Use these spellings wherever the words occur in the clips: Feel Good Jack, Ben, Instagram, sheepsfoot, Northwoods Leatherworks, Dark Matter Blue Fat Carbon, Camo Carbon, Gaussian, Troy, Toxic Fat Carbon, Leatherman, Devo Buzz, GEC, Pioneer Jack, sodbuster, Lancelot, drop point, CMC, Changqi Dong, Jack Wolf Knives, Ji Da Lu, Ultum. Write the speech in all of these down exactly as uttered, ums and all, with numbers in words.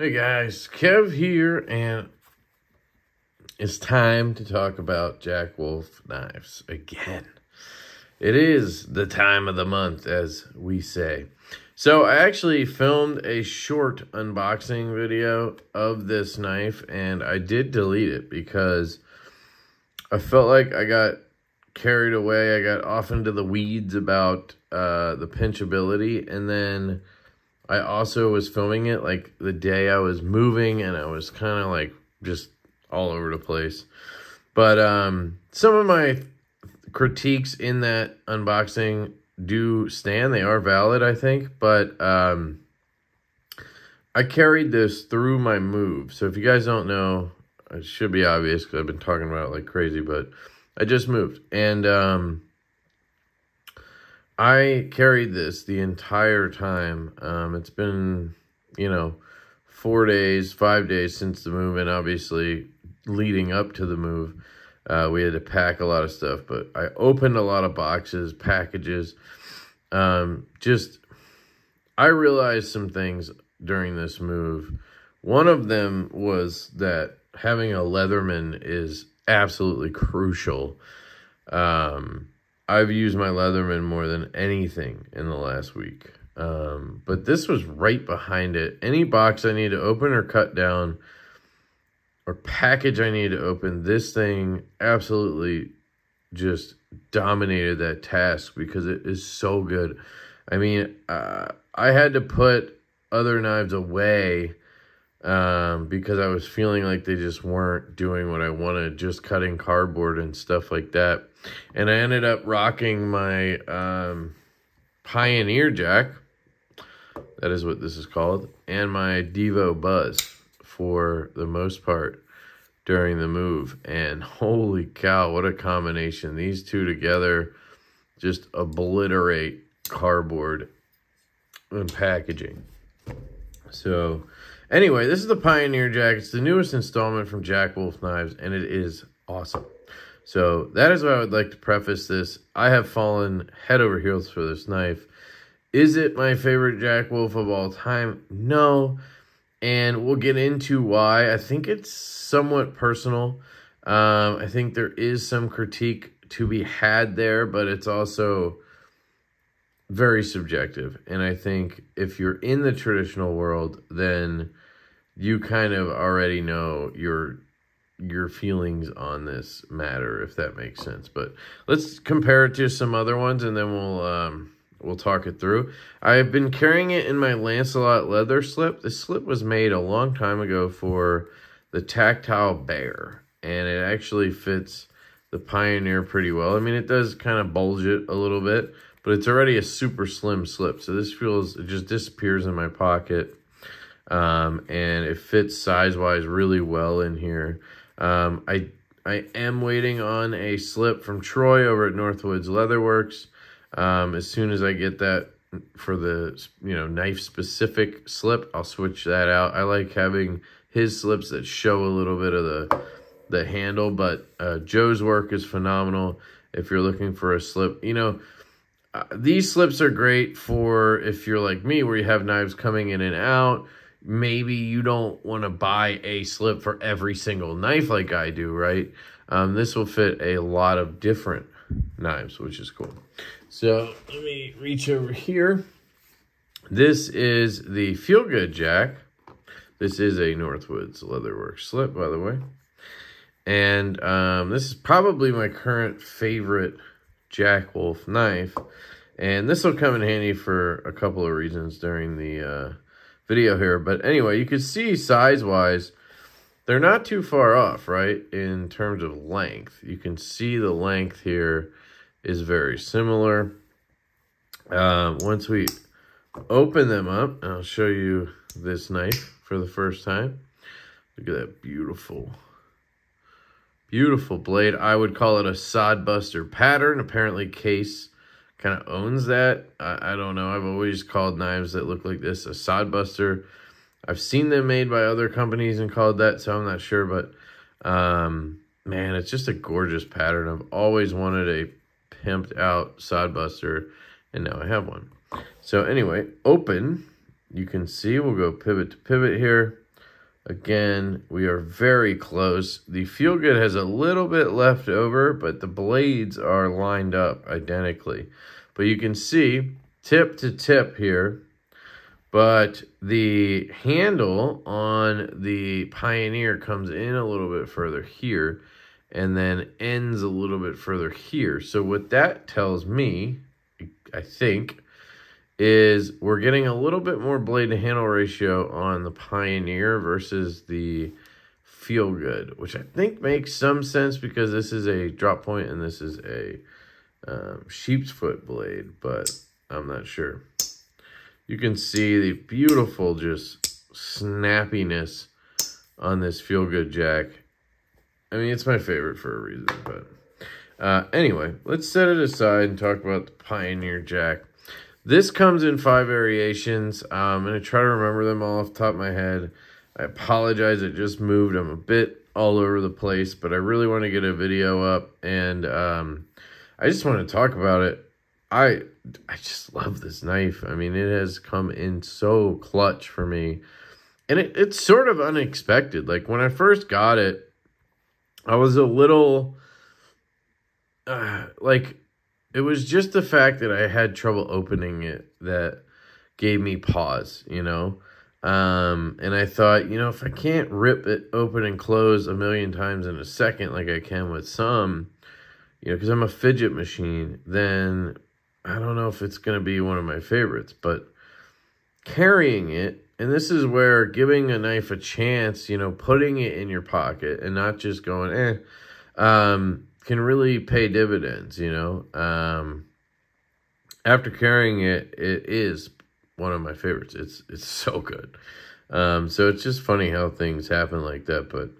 Hey guys, Kev here, and it's time to talk about Jack Wolf Knives again. It is the time of the month, as we say. So I actually filmed a short unboxing video of this knife, and I did delete it because I felt like I got carried away. I got off into the weeds about uh, the pinchability, and then I also was filming it like the day I was moving, and I was kind of like just all over the place. But um, some of my critiques in that unboxing do stand. They are valid, I think. But um, I carried this through my move. So if you guys don't know, it should be obvious because I've been talking about it like crazy. But I just moved. And um I carried this the entire time. Um, it's been, you know, four days, five days since the move, and obviously leading up to the move, uh, we had to pack a lot of stuff. But I opened a lot of boxes, packages. Um, just, I realized some things during this move. One of them was that having a Leatherman is absolutely crucial. Um... I've used my Leatherman more than anything in the last week. Um, but this was right behind it. Any box I need to open or cut down or package I need to open, this thing absolutely just dominated that task because it is so good. I mean, uh, I had to put other knives away um, because I was feeling like they just weren't doing what I wanted, just cutting cardboard and stuff like that. And I ended up rocking my um, Pioneer Jack, that is what this is called, and my Devo Buzz for the most part during the move. And holy cow, what a combination. These two together just obliterate cardboard and packaging. So anyway, this is the Pioneer Jack. It's the newest installment from Jack Wolf Knives, and it is awesome. So that is why I would like to preface this. I have fallen head over heels for this knife. Is it my favorite Jack Wolf of all time? No. And we'll get into why. I think it's somewhat personal. Um, I think there is some critique to be had there, but it's also very subjective. And I think if you're in the traditional world, then you kind of already know your your feelings on this matter, if that makes sense. But let's compare it to some other ones, and then we'll um we'll talk it through. I've been carrying it in my Lancelot leather slip. This slip was made a long time ago for the Tactile Bear, and it actually fits the Pioneer pretty well. I mean, it does kind of bulge it a little bit, but it's already a super slim slip, so this feels, it just disappears in my pocket, um and it fits size wise really well in here. Um, I I am waiting on a slip from Troy over at Northwoods Leatherworks. Um, as soon as I get that for the, you know, knife-specific slip, I'll switch that out. I like having his slips that show a little bit of the, the handle, but uh, Joe's work is phenomenal if you're looking for a slip. You know, uh, these slips are great for if you're like me where you have knives coming in and out. Maybe you don't want to buy a slip for every single knife like I do, right? Um, this will fit a lot of different knives, which is cool. So let me reach over here. This is the Feel Good Jack. This is a Northwoods Leatherworks slip, by the way. And um, this is probably my current favorite Jack Wolf knife. And this will come in handy for a couple of reasons during the Uh, video here. But anyway, you can see size wise they're not too far off, right? In terms of length, you can see the length here is very similar. Um, once we open them up, I'll show you this knife for the first time. Look at that beautiful beautiful blade. I would call it a sodbuster pattern. Apparently Case kind of owns that. I, I don't know. I've always called knives that look like this a sodbuster. I've seen them made by other companies and called that, so I'm not sure. But um, man, it's just a gorgeous pattern. I've always wanted a pimped out sodbuster, and now I have one. So anyway, open. You can see we'll go pivot to pivot here. Again, we are very close. The Feel Good has a little bit left over, but the blades are lined up identically. But you can see tip to tip here, but the handle on the Pioneer comes in a little bit further here and then ends a little bit further here. So what that tells me, I think, is we're getting a little bit more blade to handle ratio on the Pioneer versus the Feel Good, which I think makes some sense because this is a drop point and this is a um, sheep's foot blade, but I'm not sure. You can see the beautiful just snappiness on this Feel Good Jack. I mean, it's my favorite for a reason, but uh, anyway, let's set it aside and talk about the Pioneer Jack. This comes in five variations. I'm going to try to remember them all off the top of my head. I apologize, it just moved. I'm a bit all over the place, but I really want to get a video up, and um, I just want to talk about it. I, I just love this knife. I mean, it has come in so clutch for me, and it, it's sort of unexpected. Like, when I first got it, I was a little, uh, like... It was just the fact that I had trouble opening it that gave me pause, you know? Um, and I thought, you know, if I can't rip it open and close a million times in a second like I can with some, you know, because I'm a fidget machine, then I don't know if it's going to be one of my favorites. But carrying it, and this is where giving a knife a chance, you know, putting it in your pocket and not just going, eh, um... can really pay dividends, you know. Um, after carrying it, it is one of my favorites. It's it's so good. Um, so it's just funny how things happen like that. But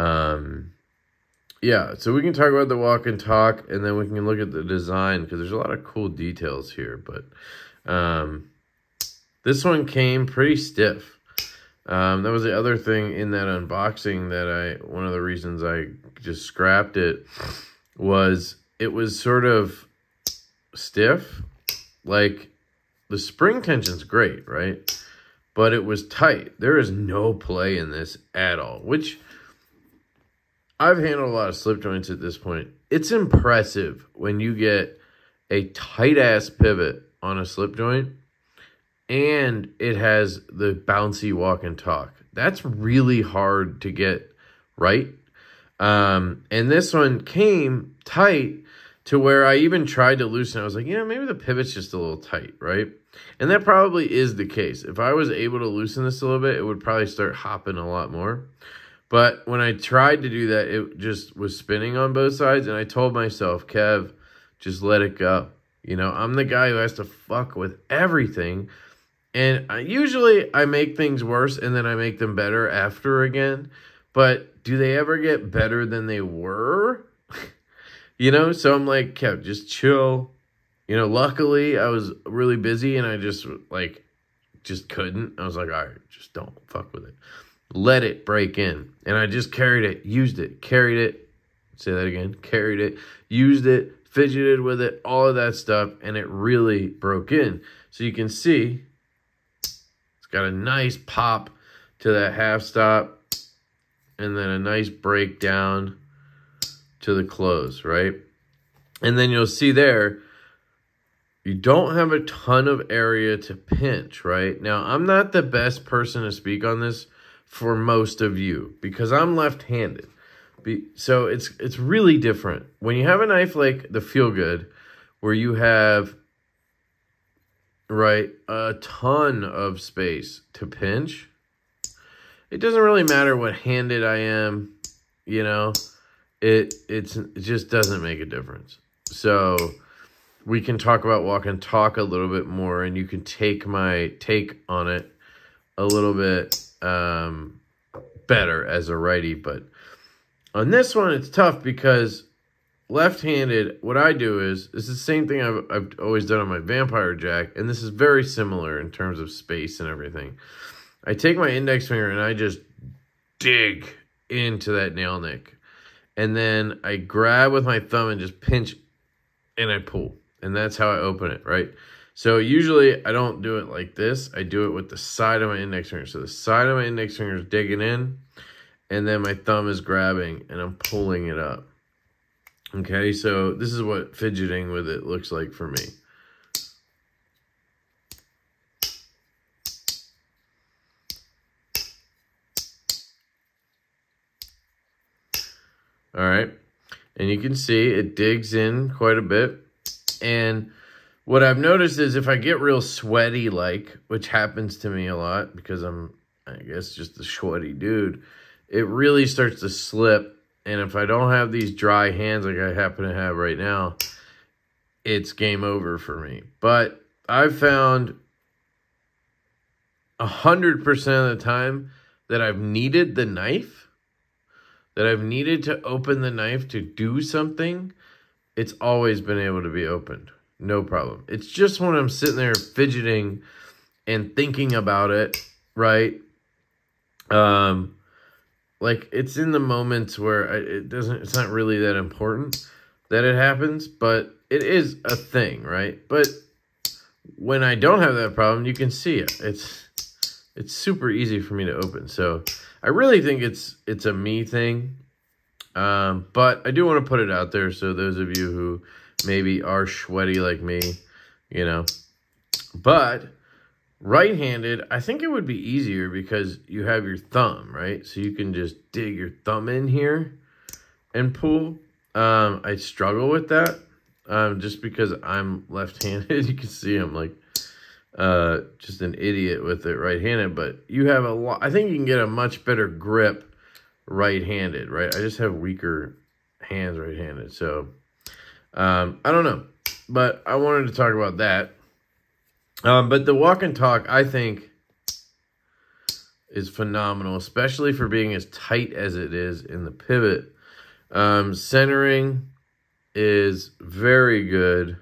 um, yeah, so we can talk about the walk and talk, and then we can look at the design because there's a lot of cool details here. But um, this one came pretty stiff. Um, that was the other thing in that unboxing that I, one of the reasons I just scrapped it was it was sort of stiff. Like, the spring tension's great, right? But it was tight. There is no play in this at all, which I've handled a lot of slip joints at this point. It's impressive when you get a tight ass pivot on a slip joint and it has the bouncy walk and talk. That's really hard to get right. Um, and this one came tight to where I even tried to loosen. I was like, you know, maybe the pivot's just a little tight, right? And that probably is the case. If I was able to loosen this a little bit, it would probably start hopping a lot more. But when I tried to do that, it just was spinning on both sides. And I told myself, Kev, just let it go. You know, I'm the guy who has to fuck with everything. And I, usually I make things worse and then I make them better after again. But do they ever get better than they were? You know, so I'm like, Kev, just chill. You know, luckily I was really busy and I just, like, just couldn't. I was like, all right, just don't fuck with it. Let it break in. And I just carried it, used it, carried it. Say that again. Carried it, used it, fidgeted with it, all of that stuff. And it really broke in. So you can see... got a nice pop to that half stop and then a nice break down to the close, right? And then you'll see there, you don't have a ton of area to pinch, right? Now, I'm not the best person to speak on this for most of you because I'm left-handed. So it's, it's really different. When you have a knife like the Feel Good where you have... right, a ton of space to pinch. It doesn't really matter what handed I am, you know. It it's it just doesn't make a difference. So we can talk about walk and talk a little bit more, and you can take my take on it a little bit um, better as a righty. But on this one, it's tough because left-handed, what I do is, it's the same thing I've, I've always done on my Vampire Jack, and this is very similar in terms of space and everything. I take my index finger and I just dig into that nail nick. And then I grab with my thumb and just pinch and I pull. And that's how I open it, right? So usually I don't do it like this. I do it with the side of my index finger. So the side of my index finger is digging in, and then my thumb is grabbing and I'm pulling it up. Okay, so this is what fidgeting with it looks like for me. All right, and you can see it digs in quite a bit. And what I've noticed is if I get real sweaty, like, which happens to me a lot because I'm, I guess, just a sweaty dude, it really starts to slip. And if I don't have these dry hands like I happen to have right now, it's game over for me. But I've found one hundred percent of the time that I've needed the knife, that I've needed to open the knife to do something, it's always been able to be opened. No problem. It's just when I'm sitting there fidgeting and thinking about it, right? Um, like, it's in the moments where I, it doesn't, it's not really that important that it happens, but it is a thing, right? But when I don't have that problem, you can see it. It's, it's super easy for me to open. So I really think it's it's a me thing, um, but I do want to put it out there so those of you who maybe are sweaty like me, you know. But right-handed, I think it would be easier because you have your thumb, right? So you can just dig your thumb in here and pull. Um, I struggle with that um, just because I'm left-handed. You can see I'm like... Uh, just an idiot with it right-handed, but you have a lot, I think you can get a much better grip right-handed, right? I just have weaker hands right-handed, so um, I don't know, but I wanted to talk about that. Um, but the walk and talk, I think, is phenomenal, especially for being as tight as it is in the pivot. Um, centering is very good.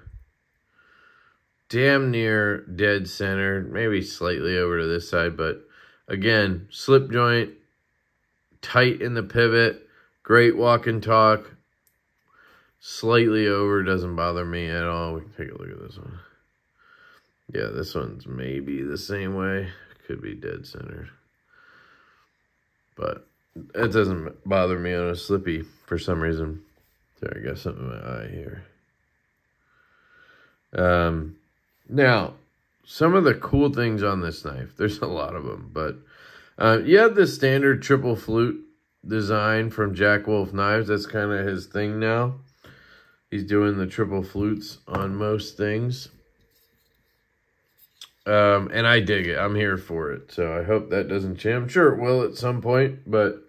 Damn near dead center, maybe slightly over to this side, but again, slip joint, tight in the pivot, great walk and talk, slightly over, doesn't bother me at all. We can take a look at this one. Yeah, this one's maybe the same way, could be dead centered, but it doesn't bother me on a slippy for some reason. There, I got something in my eye here. Um... Now, some of the cool things on this knife, there's a lot of them, but uh, you have the standard triple flute design from Jack Wolf Knives. That's kind of his thing now. He's doing the triple flutes on most things. Um, and I dig it. I'm here for it. So I hope that doesn't change. I'm sure it will at some point, but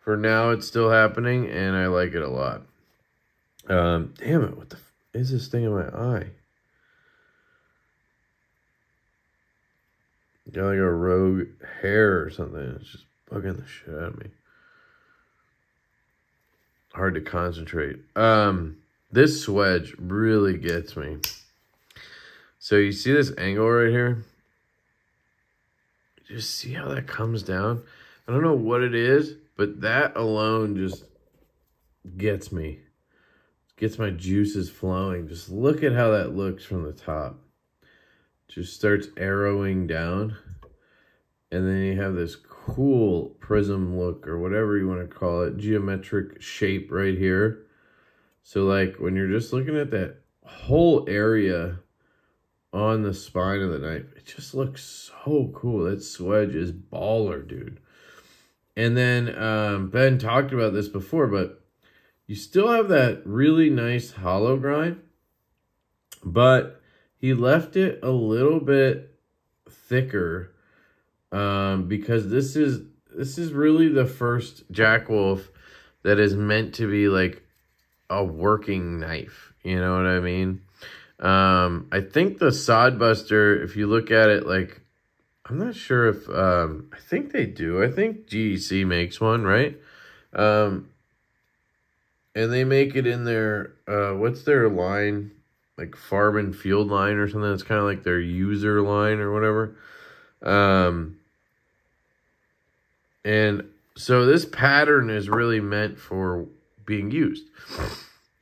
for now it's still happening, and I like it a lot. Um, damn it, what the f is this thing in my eye? Got like a rogue hair or something. It's just bugging the shit out of me. Hard to concentrate. Um, this swedge really gets me. So you see this angle right here? Just see how that comes down? I don't know what it is, but that alone just gets me. Gets my juices flowing. Just look at how that looks from the top. Just starts arrowing down, and then you have this cool prism look or whatever you want to call it, geometric shape right here. So like when you're just looking at that whole area on the spine of the knife, it just looks so cool. That swedge is baller, dude. And then um, Ben talked about this before, but you still have that really nice hollow grind, but he left it a little bit thicker um, because this is this is really the first Jack Wolf that is meant to be like a working knife. You know what I mean? Um, I think the Sodbuster, if you look at it, like, I'm not sure if, um, I think they do. I think G E C makes one, right? Um, and they make it in their, uh, what's their line? Like Farm and Field line or something. That's kind of like their user line or whatever. Um, and so this pattern is really meant for being used.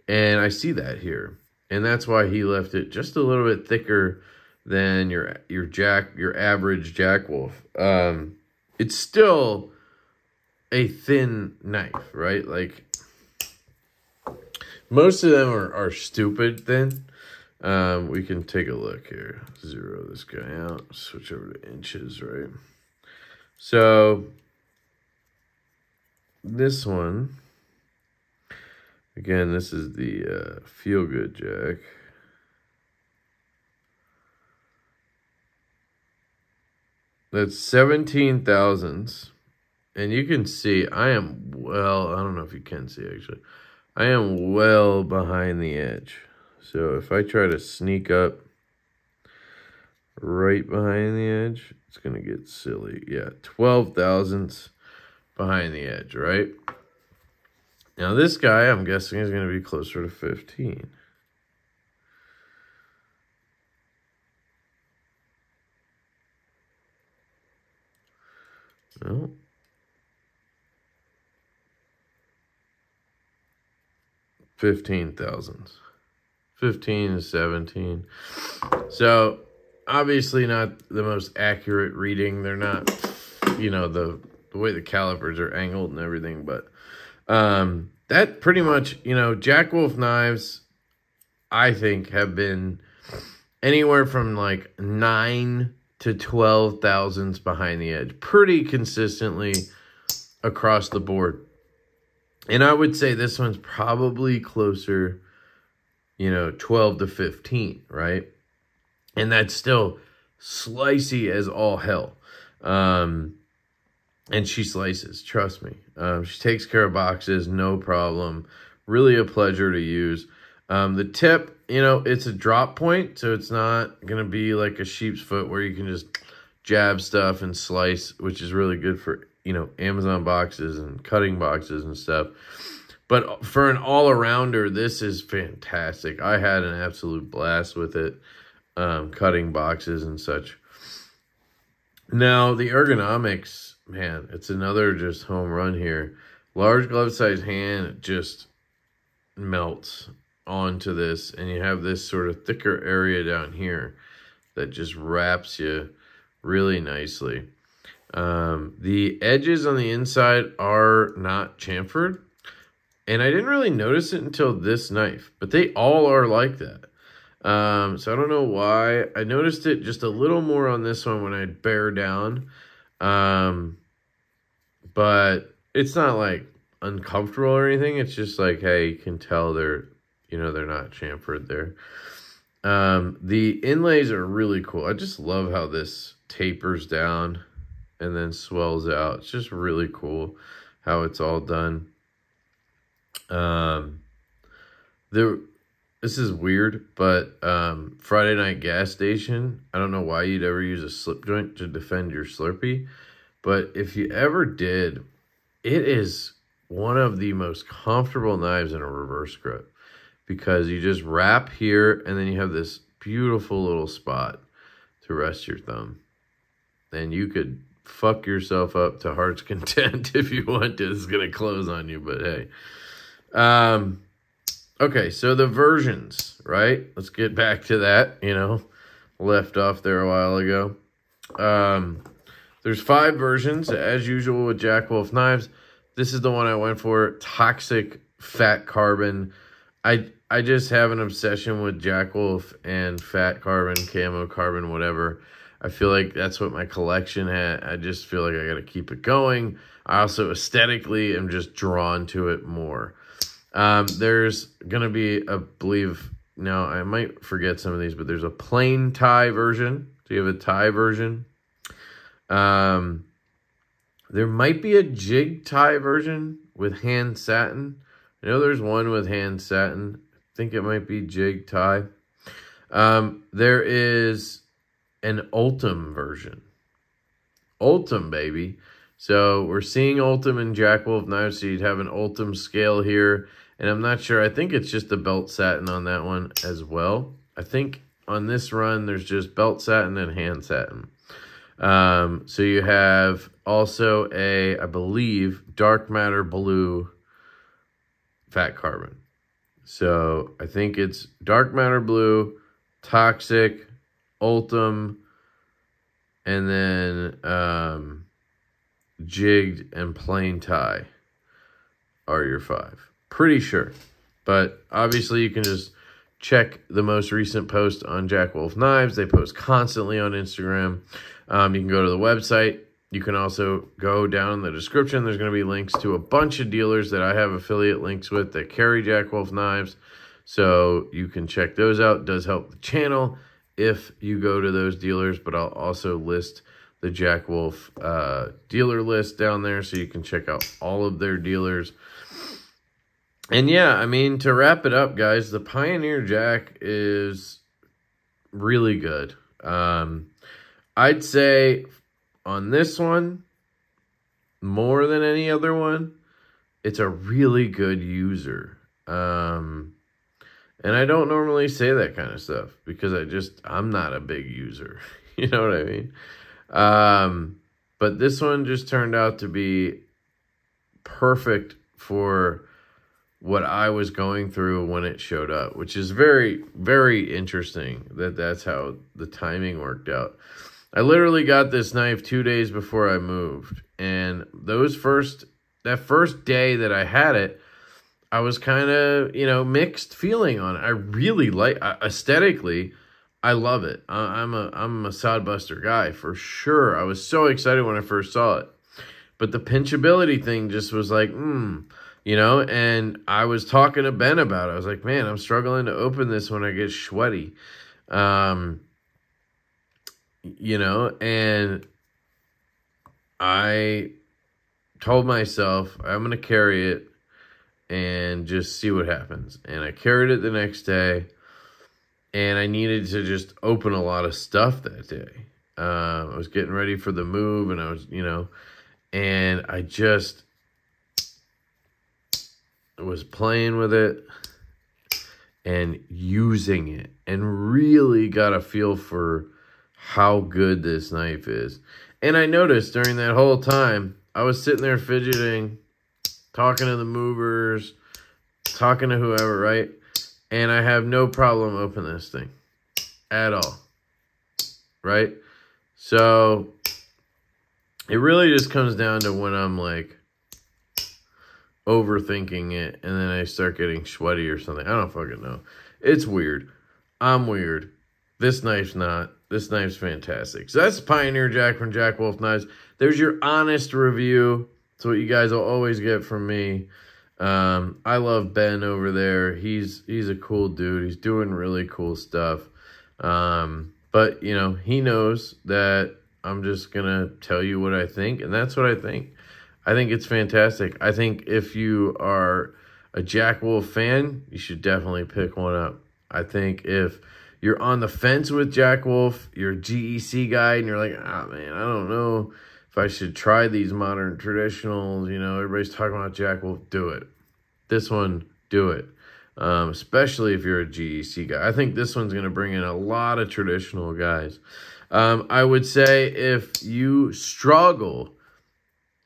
And I see that here. And that's why he left it just a little bit thicker than your your jack your average Jack Wolf. Um, it's still a thin knife, right? Like most of them are are stupid thin. Um, we can take a look here. Zero this guy out. Switch over to inches, right? So this one. Again, this is the uh, Feel Good Jack. That's seventeen thousandths. And you can see I am well, I don't know if you can see actually. I am well behind the edge. So if I try to sneak up right behind the edge, it's going to get silly. Yeah, twelve thousandths behind the edge, right? Now, this guy, I'm guessing, is going to be closer to fifteen. No. fifteen thousandths. fifteen to seventeen. So, obviously not the most accurate reading. They're not, you know, the, the way the calipers are angled and everything, but... Um, that pretty much, you know, Jack Wolf knives, I think, have been anywhere from like nine to twelve thousandths behind the edge, pretty consistently across the board. And I would say this one's probably closer, you know, twelve to fifteen, right? And that's still slicey as all hell. Um, And she slices, trust me. Um, she takes care of boxes, no problem. Really a pleasure to use. Um, the tip, you know, it's a drop point, so it's not going to be like a sheep's foot where you can just jab stuff and slice, which is really good for, you know, Amazon boxes and cutting boxes and stuff. But for an all-arounder, this is fantastic. I had an absolute blast with it, um, cutting boxes and such. Now, the ergonomics... Man, it's another just home run here. Large glove size hand just melts onto this, and you have this sort of thicker area down here that just wraps you really nicely. Um, the edges on the inside are not chamfered, and I didn't really notice it until this knife, but they all are like that. Um, so I don't know why. I noticed it just a little more on this one when I bear down. Um, but it's not like uncomfortable or anything. It's just like, hey, you can tell they're, you know, they're not chamfered there. Um, the inlays are really cool. I just love how this tapers down and then swells out. It's just really cool how it's all done. Um, the, this is weird, but um, Friday night gas station, I don't know why you'd ever use a slip joint to defend your Slurpee, but if you ever did, it is one of the most comfortable knives in a reverse grip because you just wrap here and then you have this beautiful little spot to rest your thumb. And you could fuck yourself up to heart's content if you want to. It's going to close on you, but hey. Um... Okay, so the versions, right? Let's get back to that, you know, left off there a while ago. Um, there's five versions, as usual with Jack Wolf knives. This is the one I went for, Toxic Fat Carbon. I, I just have an obsession with Jack Wolf and Fat Carbon, Camo Carbon, whatever. I feel like that's what my collection had. I just feel like I got to keep it going. I also aesthetically am just drawn to it more. Um, there's going to be, I believe, now I might forget some of these, but there's a plain tie version. So you have a tie version. Um, there might be a jig tie version with hand satin. I know there's one with hand satin. I think it might be jig tie. Um, there is an Ultum version. Ultum, baby. So we're seeing Ultum and Jack Wolf knives. So you'd have an Ultum scale here. And I'm not sure. I think it's just the belt satin on that one as well. I think on this run, there's just belt satin and hand satin. Um, so you have also a, I believe, Dark Matter Blue Fat Carbon. So I think it's Dark Matter Blue, Toxic, Ultum, and then um, jigged and plain tie are your five. Pretty sure. But obviously you can just check the most recent post on Jack Wolf Knives. They post constantly on Instagram. Um, you can go to the website. You can also go down in the description. There's going to be links to a bunch of dealers that I have affiliate links with that carry Jack Wolf Knives. So you can check those out. It does help the channel if you go to those dealers. But I'll also list the Jack Wolf uh, dealer list down there so you can check out all of their dealers. And yeah, I mean, to wrap it up, guys, the Pioneer Jack is really good. Um, I'd say on this one, more than any other one, it's a really good user. Um, and I don't normally say that kind of stuff because I just, I'm not a big user. You know what I mean? Um, but this one just turned out to be perfect for what I was going through when it showed up, which is very, very interesting that that's how the timing worked out. I literally got this knife two days before I moved. And those first, that first day that I had it, I was kind of, you know, mixed feeling on it. I really like, I, aesthetically, I love it. I, I'm a, I'm a sod buster guy for sure. I was so excited when I first saw it, but the pinchability thing just was like, hmm, you know, and I was talking to Ben about it. I was like, man, I'm struggling to open this when I get sweaty. Um, you know, and I told myself, I'm going to carry it and just see what happens. And I carried it the next day, and I needed to just open a lot of stuff that day. Um, I was getting ready for the move, and I was, you know, and I just was playing with it and using it and really got a feel for how good this knife is. And I noticed during that whole time, I was sitting there fidgeting, talking to the movers, talking to whoever, right? And I have no problem opening this thing at all, right? So it really just comes down to when I'm like overthinking it, and then I start getting sweaty or something. I don't fucking know. It's weird. I'm weird. This knife's not. This knife's fantastic. So that's Pioneer Jack from Jack Wolf Knives. There's your honest review. It's what you guys will always get from me. Um, I love Ben over there. He's he's a cool dude. He's doing really cool stuff. Um, but, you know, he knows that I'm just going to tell you what I think, and that's what I think. I think it's fantastic. I think if you are a Jack Wolf fan, you should definitely pick one up. I think if you're on the fence with Jack Wolf, you're a G E C guy, and you're like, ah, man, I don't know if I should try these modern traditionals. You know, everybody's talking about Jack Wolf. Do it. This one, do it. Um, especially if you're a G E C guy. I think this one's going to bring in a lot of traditional guys. Um, I would say if you struggle...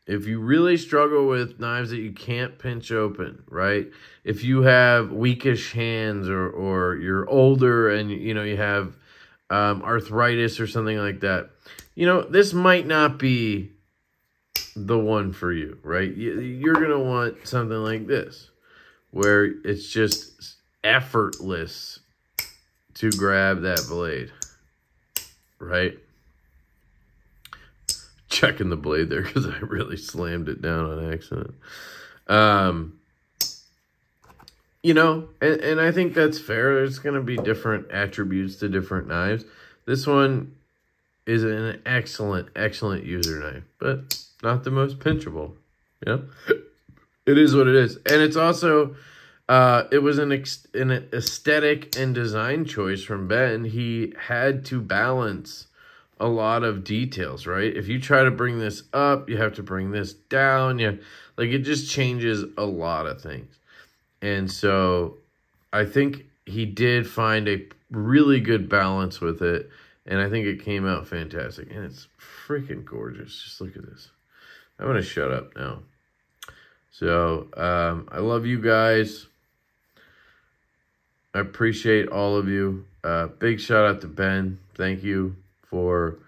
If you really struggle with knives that you can't pinch open, right? If you have weakish hands, or or you're older and, you know, you have um, arthritis or something like that, you know, this might not be the one for you, right? You're going to want something like this where it's just effortless to grab that blade, right? Checking the blade there because I really slammed it down on accident. Um, you know, and, and I think that's fair. There's going to be different attributes to different knives. This one is an excellent, excellent user knife, but not the most pinchable. Yeah, it is what it is. And it's also, uh, it was an, ex an aesthetic and design choice from Ben. He had to balance a lot of details, right? If you try to bring this up, you have to bring this down. You like, it just changes a lot of things. And so I think he did find a really good balance with it. And I think it came out fantastic. And it's freaking gorgeous. Just look at this. I'm going to shut up now. So um, I love you guys. I appreciate all of you. Uh, big shout out to Ben. Thank you for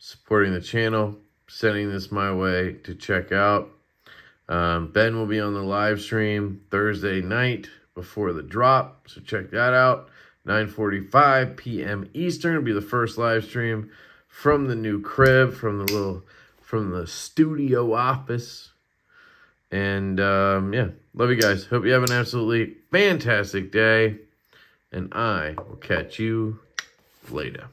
supporting the channel, sending this my way to check out. Um, Ben will be on the live stream Thursday night before the drop, so check that out. nine forty-five p m Eastern will be the first live stream from the new crib, from the little, from the studio office. And um, yeah, love you guys. Hope you have an absolutely fantastic day, and I will catch you later.